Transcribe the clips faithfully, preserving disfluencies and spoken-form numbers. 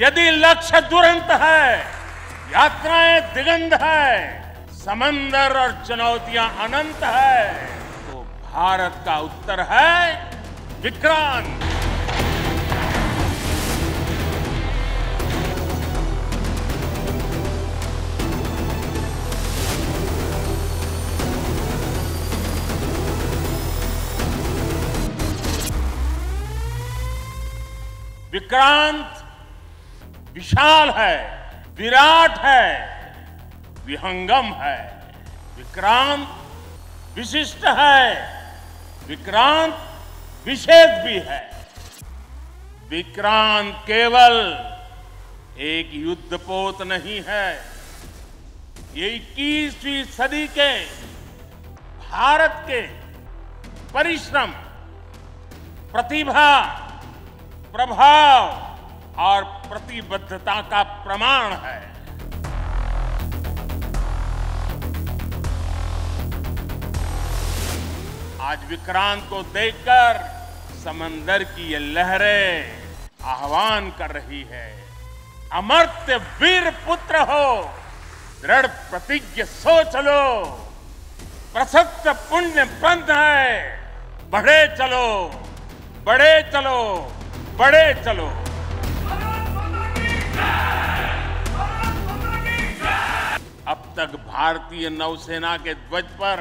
यदि लक्ष्य दुरंत है, यात्राएं दिगंत है, समंदर और चुनौतियां अनंत है, तो भारत का उत्तर है विक्रांत। विक्रांत विशाल है, विराट है, विहंगम है। विक्रांत विशिष्ट है, विक्रांत विशेष भी है। विक्रांत केवल एक युद्धपोत नहीं है, ये इक्कीसवीं सदी के भारत के परिश्रम, प्रतिभा, प्रभाव और प्रतिबद्धता का प्रमाण है। आज विक्रांत को देखकर समंदर की ये लहरें आह्वान कर रही है, अमर्त्य वीर पुत्र हो, दृढ़ प्रतिज्ञ सोच लो, प्रशस्त पुण्य पंथ है, बढ़े चलो, बढ़े चलो, बढ़े चलो। अब तक भारतीय नौसेना के ध्वज पर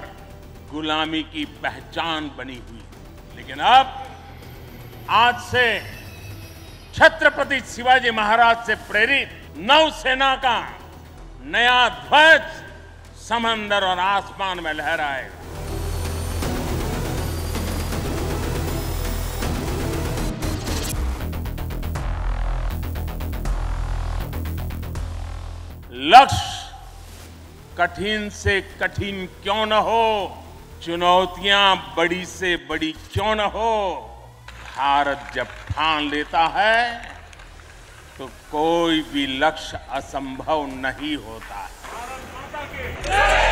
गुलामी की पहचान बनी हुई, लेकिन अब आज से छत्रपति शिवाजी महाराज से प्रेरित नौसेना का नया ध्वज समंदर और आसमान में लहराएगा। लक्ष्य कठिन से कठिन क्यों न हो, चुनौतियां बड़ी से बड़ी क्यों न हो, भारत जब ठान लेता है तो कोई भी लक्ष्य असंभव नहीं होता है।